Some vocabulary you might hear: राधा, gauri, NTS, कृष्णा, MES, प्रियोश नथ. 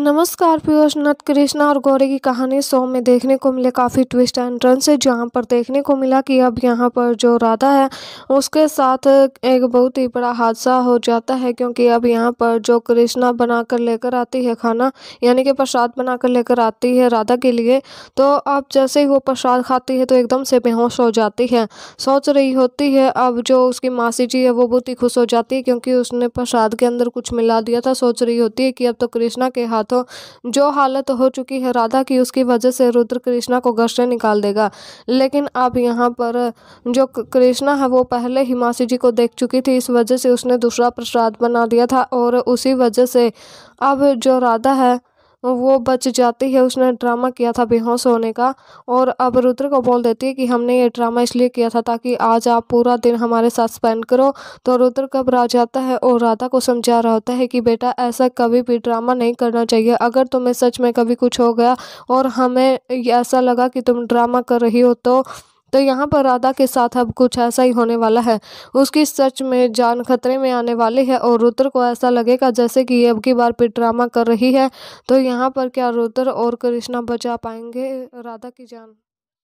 नमस्कार प्रियोश नथ, कृष्णा और गौरी की कहानी 100 में देखने को मिले काफ़ी ट्विस्ट एंड टर्न से, जहाँ पर देखने को मिला कि अब यहाँ पर जो राधा है उसके साथ एक बहुत ही बड़ा हादसा हो जाता है, क्योंकि अब यहाँ पर जो कृष्णा बनाकर लेकर आती है खाना, यानी कि प्रसाद बनाकर लेकर आती है राधा के लिए, तो अब जैसे ही वो प्रसाद खाती है तो एकदम से बेहोश हो जाती है। सोच रही होती है, अब जो उसकी मासी जी है वो बहुत ही खुश हो जाती है क्योंकि उसने प्रसाद के अंदर कुछ मिला दिया था। सोच रही होती है कि अब तो कृष्णा के तो जो हालत हो चुकी है राधा की, उसकी वजह से रुद्र कृष्णा को घर से निकाल देगा। लेकिन अब यहाँ पर जो कृष्णा है वो पहले ही मासी जी को देख चुकी थी, इस वजह से उसने दूसरा प्रसाद बना दिया था और उसी वजह से अब जो राधा है वो बच जाती है। उसने ड्रामा किया था बेहोश होने का, और अब रुद्र को बोल देती है कि हमने ये ड्रामा इसलिए किया था ताकि आज आप पूरा दिन हमारे साथ स्पेंड करो। तो रुद्र घबरा जाता है और राधा को समझा रहा होता है कि बेटा ऐसा कभी भी ड्रामा नहीं करना चाहिए। अगर तुम्हें सच में कभी कुछ हो गया और हमें ऐसा लगा कि तुम ड्रामा कर रही हो तो यहाँ पर राधा के साथ अब कुछ ऐसा ही होने वाला है, उसकी सच में जान खतरे में आने वाली है। और रुद्र को ऐसा लगेगा जैसे कि ये अब की बार फिर ड्रामा कर रही है। तो यहाँ पर क्या रुद्र और कृष्णा बचा पाएंगे राधा की जान?